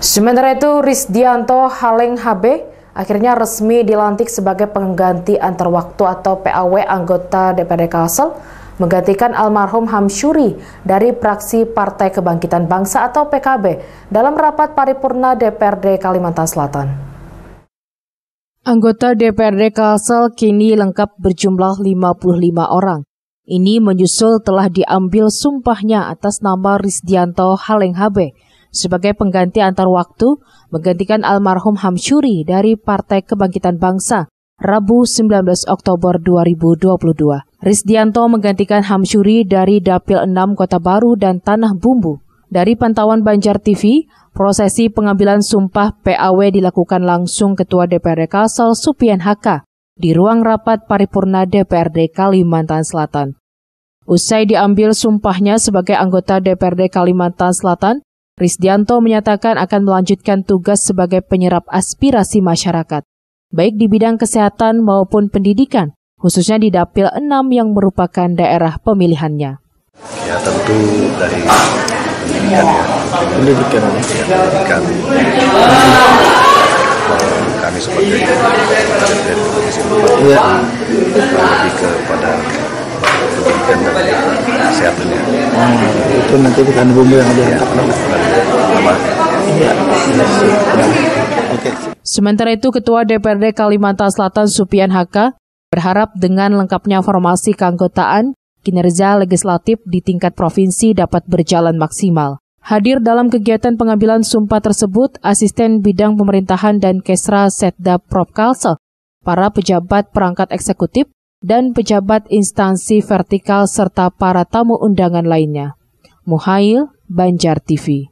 Sementara itu, Risdianto Haleng HB akhirnya resmi dilantik sebagai pengganti antar waktu atau PAW anggota DPRD Kalsel, menggantikan almarhum Hamsyuri dari fraksi Partai Kebangkitan Bangsa atau PKB dalam rapat paripurna DPRD Kalimantan Selatan. Anggota DPRD Kalsel kini lengkap berjumlah 55 orang. Ini menyusul telah diambil sumpahnya atas nama Risdianto Haleng HB sebagai pengganti antar waktu, menggantikan almarhum Hamsyuri dari Partai Kebangkitan Bangsa, Rabu 19 Oktober 2022. Risdianto menggantikan Hamsyuri dari Dapil 6 Kota Baru dan Tanah Bumbu. Dari pantauan Banjar TV, prosesi pengambilan sumpah PAW dilakukan langsung Ketua DPRD Kalsel Supian Haka di ruang rapat paripurna DPRD Kalimantan Selatan. Usai diambil sumpahnya sebagai anggota DPRD Kalimantan Selatan, Risdianto menyatakan akan melanjutkan tugas sebagai penyerap aspirasi masyarakat, baik di bidang kesehatan maupun pendidikan, khususnya di Dapil 6 yang merupakan daerah pemilihannya. Ya tentu dari pendidikan kami sebagai lebih kepada pendidikan dan kesehatannya. Itu nanti bukan bumbu yang ada. Sementara itu, Ketua DPRD Kalimantan Selatan Supian Haka berharap dengan lengkapnya formasi keanggotaan, kinerja legislatif di tingkat provinsi dapat berjalan maksimal. Hadir dalam kegiatan pengambilan sumpah tersebut, Asisten Bidang Pemerintahan dan Kesra Setda Prov Kalsel, para pejabat perangkat eksekutif, dan pejabat instansi vertikal serta para tamu undangan lainnya. Muhayil, Banjar TV.